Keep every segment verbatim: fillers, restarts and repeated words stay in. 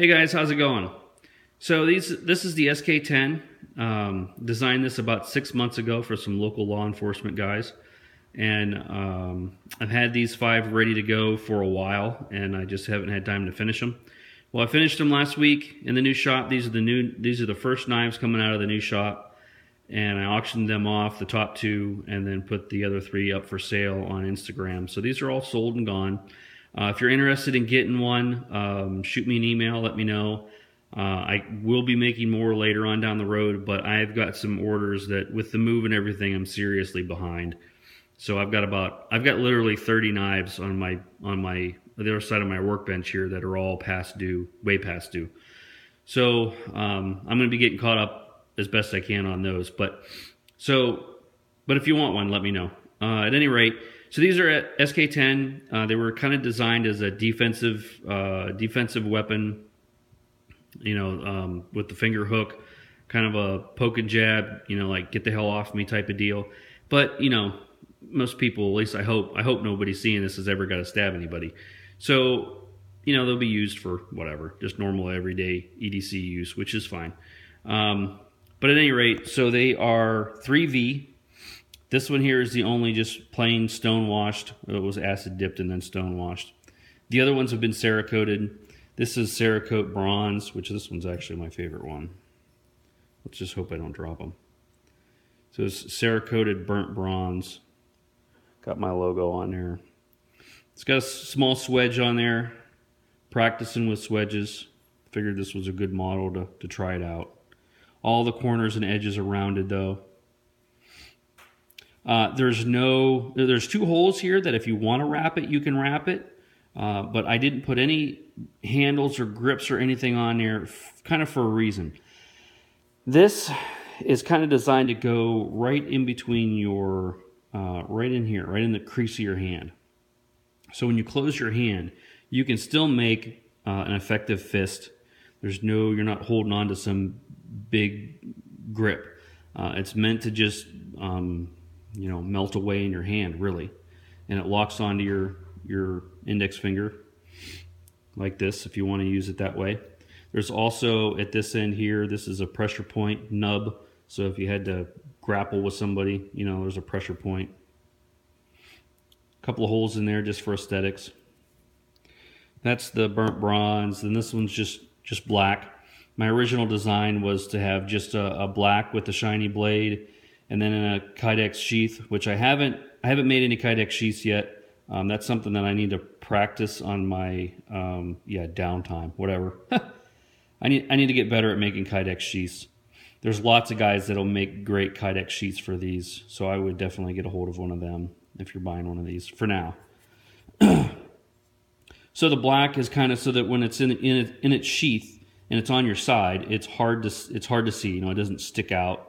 Hey guys, how's it going? So these, this is the S K ten. Um, designed this about six months ago for some local law enforcement guys. And um, I've had these five ready to go for a while, and I just haven't had time to finish them. Well, I finished them last week in the new shop. These are the new, these are the first knives coming out of the new shop. And I auctioned them off, the top two, and then put the other three up for sale on Instagram. So these are all sold and gone. Uh, if you're interested in getting one, um, shoot me an email, let me know. Uh, I will be making more later on down the road, but I've got some orders that with the move and everything, I'm seriously behind. So I've got about, I've got literally thirty knives on my, on my, the other side of my workbench here that are all past due, way past due. So um, I'm going to be getting caught up as best I can on those. But so, but if you want one, let me know. Uh, at any rate, so these are at S K ten. Uh, they were kind of designed as a defensive uh, defensive weapon, you know, um, with the finger hook, kind of a poke and jab, you know, like get the hell off me type of deal. But you know, most people, at least I hope, I hope nobody seeing this has ever got to stab anybody. So you know, they'll be used for whatever, just normal everyday E D C use, which is fine. Um, but at any rate, so they are three V. This one here is the only just plain stone washed. It was acid dipped and then stone washed. The other ones have been Cerakoted. This is Cerakote Bronze, which this one's actually my favorite one. Let's just hope I don't drop them. So it's Cerakoted Burnt Bronze. Got my logo on there. It's got a small swedge on there. Practicing with swedges. Figured this was a good model to, to try it out. All the corners and edges are rounded though. Uh, there's no, there's two holes here that if you want to wrap it, you can wrap it. Uh, but I didn't put any handles or grips or anything on there, kind of for a reason. This is kind of designed to go right in between your, uh, right in here, right in the crease of your hand. So when you close your hand, you can still make uh, an effective fist. There's no, you're not holding on to some big grip. Uh, it's meant to just, um, you know, melt away in your hand, really. And it locks onto your, your index finger like this, if you want to use it that way. There's also, at this end here, this is a pressure point nub. So if you had to grapple with somebody, you know, there's a pressure point. A couple of holes in there just for aesthetics. That's the burnt bronze, and this one's just, just black. My original design was to have just a, a black with a shiny blade, and then in a Kydex sheath, which I haven't, I haven't made any Kydex sheaths yet. Um, that's something that I need to practice on my, um, yeah, downtime, whatever. I need, I need to get better at making Kydex sheaths. There's lots of guys that'll make great Kydex sheaths for these, so I would definitely get a hold of one of them if you're buying one of these for now. So the black is kind of so that when it's in in, it, in its sheath and it's on your side, it's hard to it's hard to see. You know, it doesn't stick out.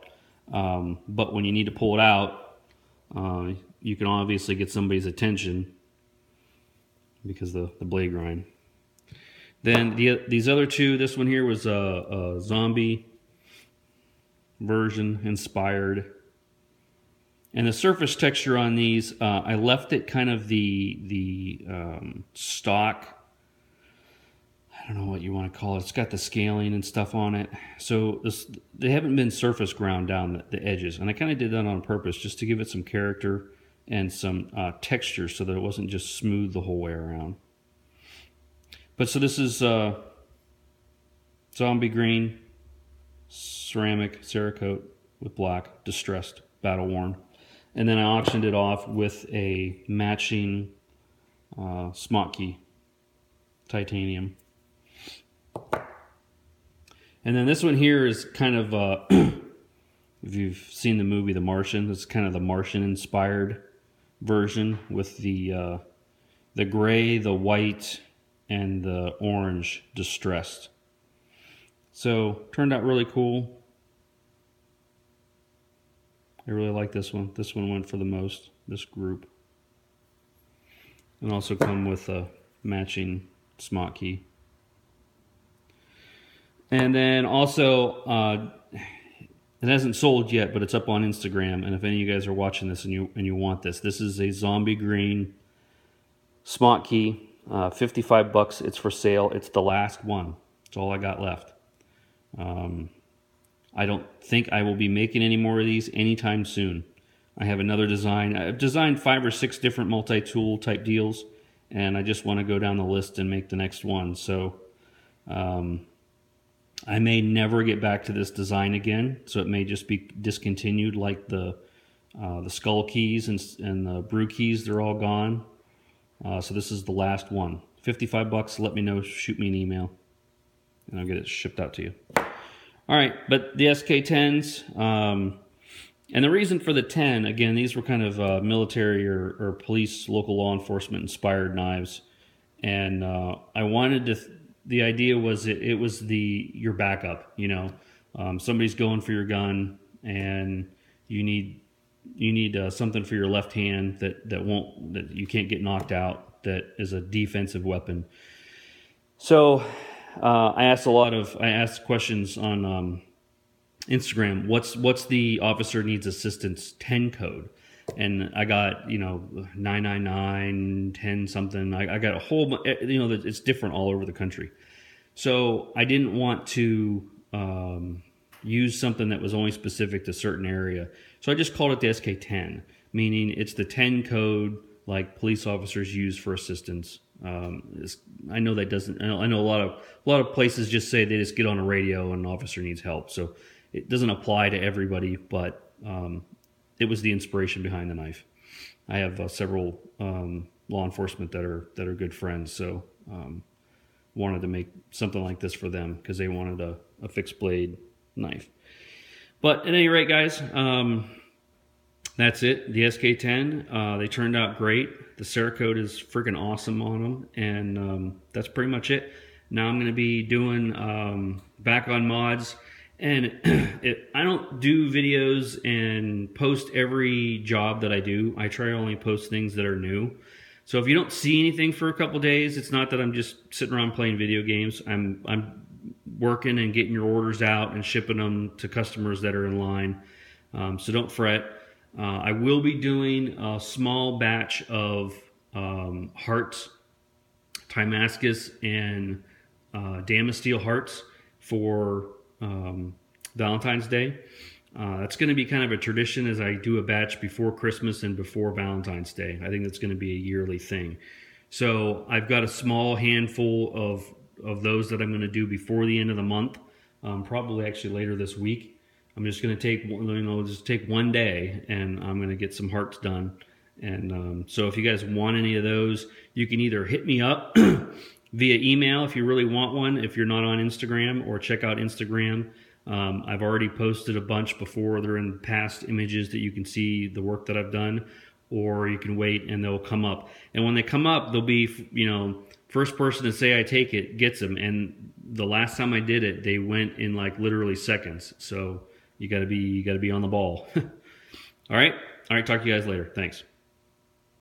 Um, but when you need to pull it out, uh, you can obviously get somebody's attention because the, the blade grind. Then the, these other two, this one here was a, a zombie version inspired. And the surface texture on these, uh, I left it kind of the, the um, stock. I don't know what you want to call it. It's got the scaling and stuff on it. So this, they haven't been surface ground down the, the edges. And I kind of did that on purpose just to give it some character and some uh, texture so that it wasn't just smooth the whole way around. But so this is uh, zombie green, ceramic, Cerakote with black, distressed, battle worn. And then I auctioned it off with a matching uh, Smock key, titanium. And then this one here is kind of, uh, if you've seen the movie The Martian, it's kind of the Martian-inspired version with the uh, the gray, the white, and the orange distressed. So, turned out really cool. I really like this one. This one went for the most, this group. And also come with a matching Smock key. And then also, uh, it hasn't sold yet, but it's up on Instagram. And if any of you guys are watching this and you and you want this, this is a zombie green Smock key, uh, fifty-five bucks. It's for sale. It's the last one. That's all I got left. Um, I don't think I will be making any more of these anytime soon. I have another design. I've designed five or six different multi-tool type deals, and I just want to go down the list and make the next one. So um, I may never get back to this design again, so it may just be discontinued, like the uh, the skull keys and, and the brew keys. They're all gone. Uh, so this is the last one. fifty-five bucks, let me know, shoot me an email, and I'll get it shipped out to you. All right, but the S K tens, um, and the reason for the ten, again, these were kind of uh, military or, or police, local law enforcement inspired knives. And uh, I wanted to, th the idea was it, it was the your backup, you know. Um, somebody's going for your gun, and you need you need uh, something for your left hand that, that won't, that you can't get knocked out, that is a defensive weapon. So uh, I asked a lot of, I asked questions on um, Instagram, what's, what's the officer needs assistance ten code? And I got, you know, nine nine nine, ten something. I, I got a whole, you know, it's different all over the country. So I didn't want to um, use something that was only specific to a certain area. So I just called it the S K ten, meaning it's the ten code like police officers use for assistance. Um, I know that doesn't, I know, I know a lot of, a lot of places just say they just get on a radio and an officer needs help. So it doesn't apply to everybody, but um, it was the inspiration behind the knife. I have uh, several um, law enforcement that are, that are good friends. So um, wanted to make something like this for them because they wanted a, a fixed blade knife. But at any rate, guys, um, that's it. The S K ten, uh, they turned out great. The Cerakote is freaking awesome on them. And um, that's pretty much it. Now I'm going to be doing um, back on mods. And it, I don't do videos and post every job that I do. I try to only post things that are new. So if you don't see anything for a couple days, it's not that I'm just sitting around playing video games. I'm, I'm working and getting your orders out and shipping them to customers that are in line. Um, so don't fret. Uh, I will be doing a small batch of um, hearts, Tymascus and uh, Damasteel hearts for... Um, Valentine's Day. Uh, that's going to be kind of a tradition, as I do a batch before Christmas and before Valentine's Day. I think that's going to be a yearly thing. So I've got a small handful of, of those that I'm going to do before the end of the month. Um, probably actually later this week. I'm just going to take, you know, just take one day and I'm going to get some hearts done. And um, so if you guys want any of those, you can either hit me up via email if you really want one, if you're not on Instagram, or check out Instagram. Um, I've already posted a bunch before. They're in past images that you can see the work that I've done, or you can wait and they'll come up. And when they come up, they'll be, you know, first person to say I take it gets them. And the last time I did it, they went in like literally seconds. So you gotta be, you gotta be on the ball. All right. All right. Talk to you guys later. Thanks.